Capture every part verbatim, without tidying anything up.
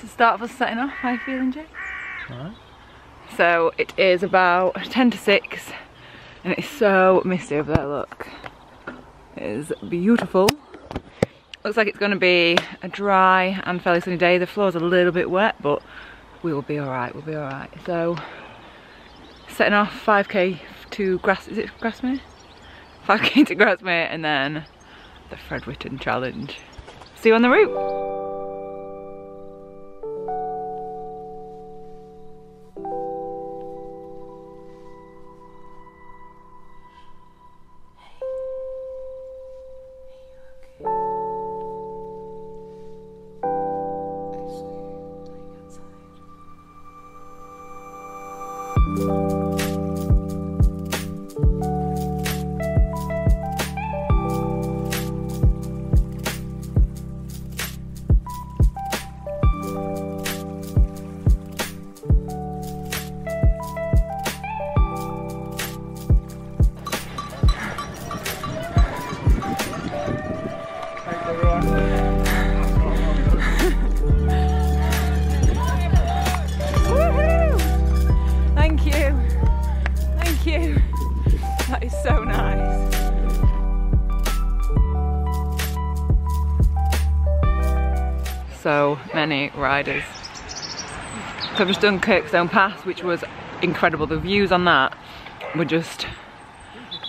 It's the start of us setting off. How are you feeling, Jay? Alright. So it is about ten to six and it's so misty over there, look. It is beautiful. Looks like it's going to be a dry and fairly sunny day. The floor's a little bit wet, but we will be alright, we'll be alright. So, setting off five K to Grass, is it Grassmere? five K to Grassmere and then the Fred Whitton Challenge. See you on the route! So many riders. So I've just done Kirkstone Pass, which was incredible. The views on that were just,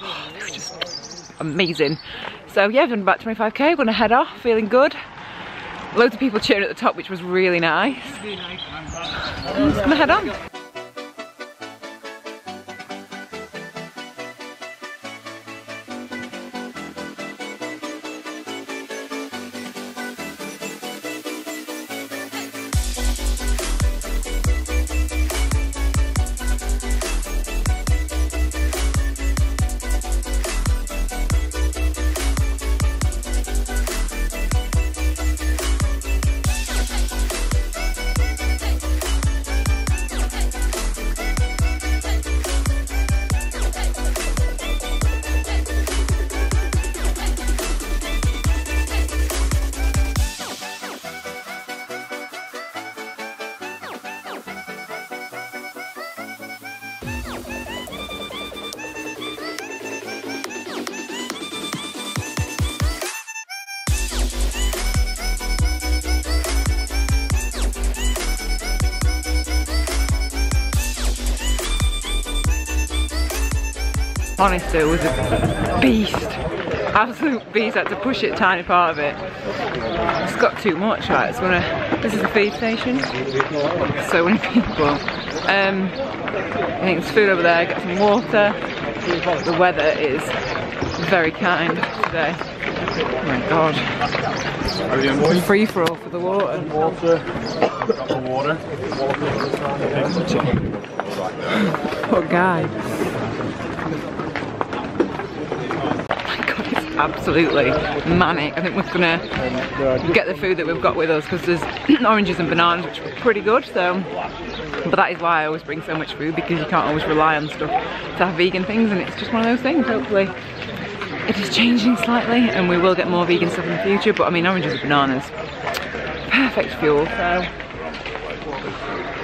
oh, they were just amazing. So yeah, I've done about twenty-five K, gonna head off, feeling good. Loads of people cheering at the top, which was really nice. I'm just gonna head on. Honestly, it was a beast, absolute beast. I had to push it a tiny part of it. It's got too much, right? It's gonna, this is the feed station. So many people. Um, I think there's food over there, get some water. The weather is very kind today. Oh my god. Free for all for the water. Water. Got the water. Poor guy. Absolutely manic. I think we're gonna get the food that we've got with us because there's oranges and bananas, which were pretty good. So, but that is why I always bring so much food, because you can't always rely on stuff to have vegan things, and it's just one of those things. Hopefully, it is changing slightly, and we will get more vegan stuff in the future. But I mean, oranges and bananas, perfect fuel. So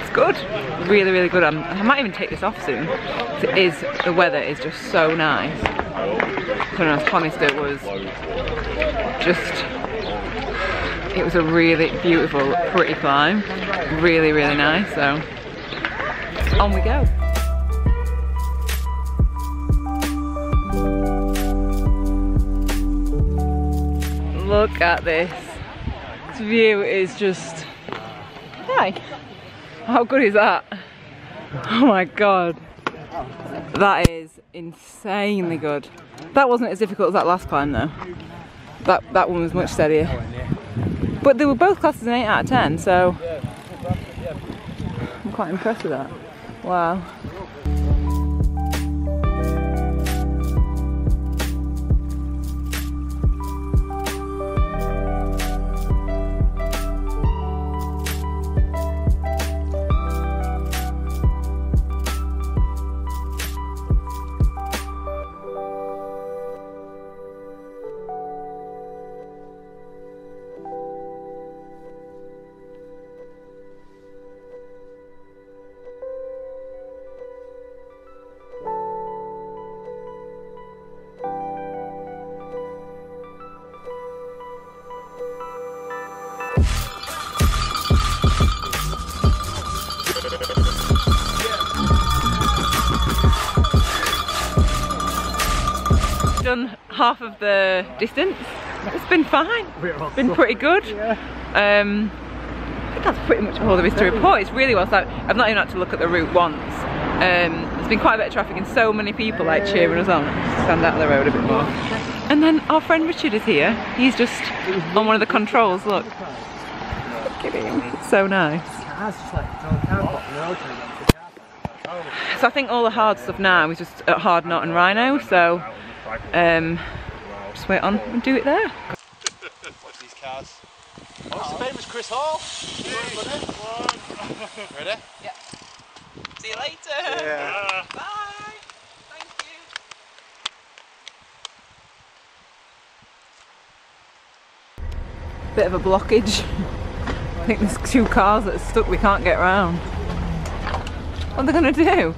it's good, really, really good. I'm, I might even take this off soon. It is, the weather is just so nice. Honest, it was just, it was a really beautiful, pretty climb, really, really nice, so on we go. Look at this, this view is just, hi, how good is that? Oh my god, that is insanely good. That wasn't as difficult as that last climb though. That that one was much steadier. But they were both classed as an eight out of ten, so I'm quite impressed with that. Wow. done half of the distance. It's been fine. It's been pretty good. Yeah. Um, I think that's pretty much all there is to report. It's really well started. I've not even had to look at the route once. Um, there's been quite a bit of traffic and so many people like cheering us on. Just stand out of the road a bit more. And then our friend Richard is here. He's just on one of the controls. Look. Look at him. It's so nice. So I think all the hard stuff now is just at Hardknott and Rhino. So um, just wait on and do it there. Watch these cards. Oh, it's the famous Chris Hall. Cheers. Ready? Yeah. See you later. Yeah. Bye. Thank you. Bit of a blockage. I think there's two cars that are stuck. We can't get round. What are they gonna do?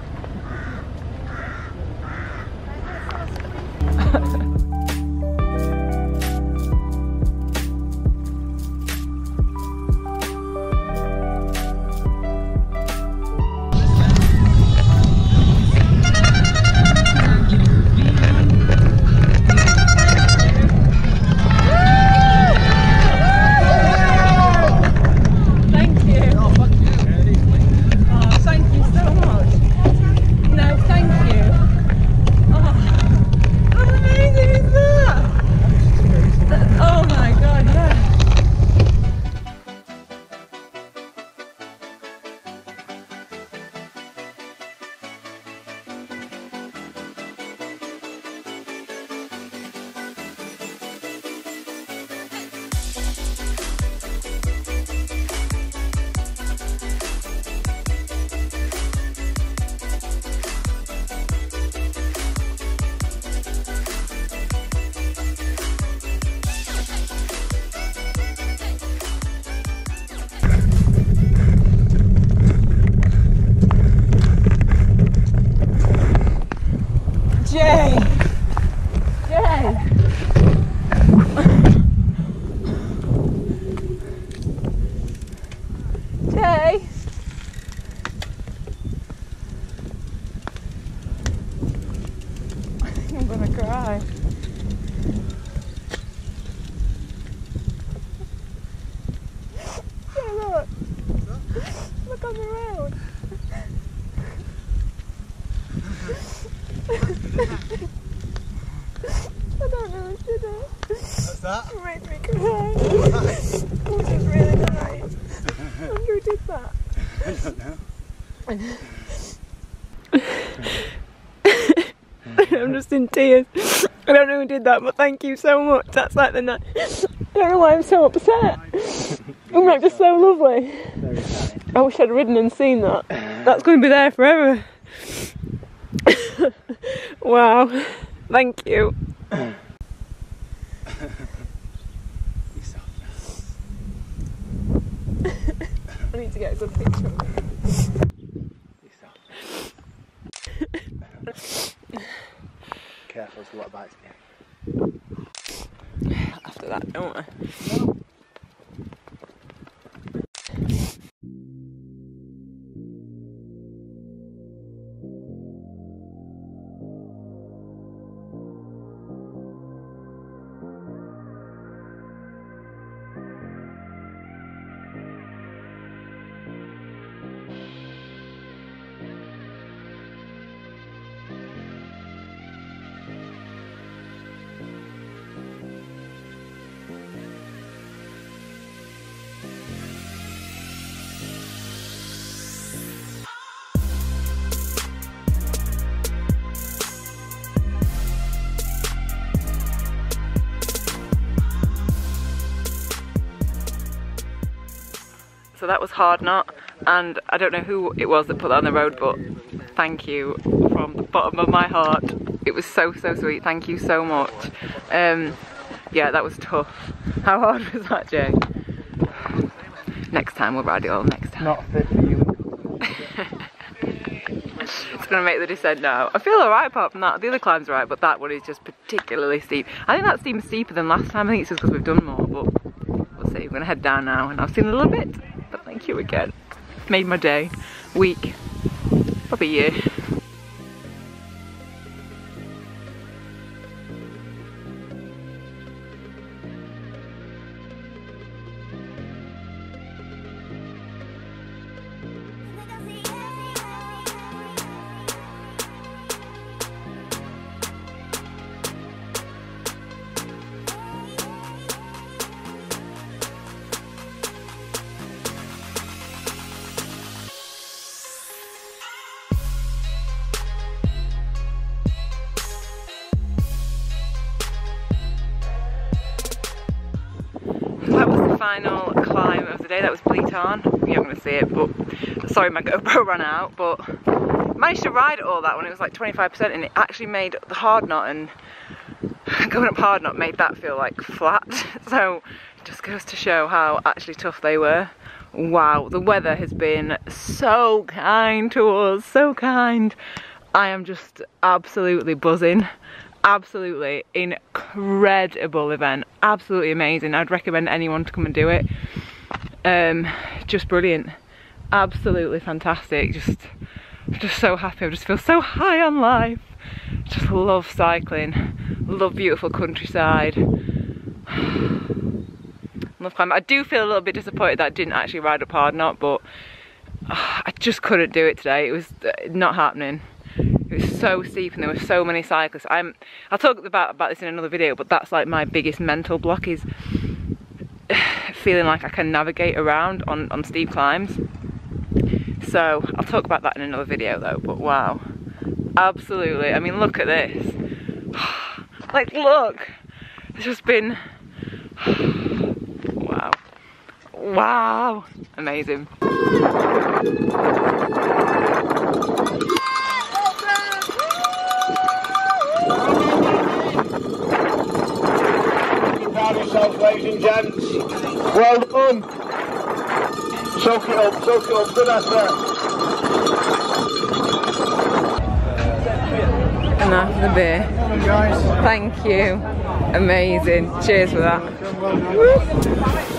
I'm just in tears. I don't know who did that, but thank you so much. That's like the night. I don't know why I'm so upset. I'm like just so lovely. I wish I'd ridden and seen that. That's going to be there forever. Wow. Thank you. I need to get a good picture of it. Careful, there's a lot of bites in here. After that, don't I? No. So that was Hardknott, and I don't know who it was that put that on the road, but thank you from the bottom of my heart. It was so, so sweet. Thank you so much. Um, yeah, that was tough. How hard was that, Jay? Next time, we'll ride it all next time. Not fit for you. It's going to make the descent now. I feel alright apart from that. The other climb's alright, but that one is just particularly steep. I think that seems steeper than last time. I think it's just because we've done more, but we'll see. We're going to head down now, and I've seen a little bit. But thank you again. Made my day, week, probably year. final climb of the day. That was Bleatarn. You're not going to see it, but sorry, my GoPro ran out, but managed to ride all that when it was like twenty-five percent, and it actually made the Hardknott, and going up Hardknott made that feel like flat. So it just goes to show how actually tough they were. Wow, the weather has been so kind to us, so kind. I am just absolutely buzzing. Absolutely incredible event, absolutely amazing. I'd recommend anyone to come and do it. Um, just brilliant, absolutely fantastic. Just, just so happy. I just feel so high on life. Just love cycling, love beautiful countryside. Love climbing. I do feel a little bit disappointed that I didn't actually ride up Hardknott, but uh, I just couldn't do it today. It was not happening. It was so steep and there were so many cyclists. I'm, I'll talk about, about this in another video, but that's like my biggest mental block, is feeling like I can navigate around on, on steep climbs. So I'll talk about that in another video though, but wow. Absolutely, I mean look at this. Like look, it's just been, wow. Wow, amazing. Ladies and gents, well done. Soak it up, soak it up, good effort. And after the beer. Thank you. Amazing. Cheers for that. Woo.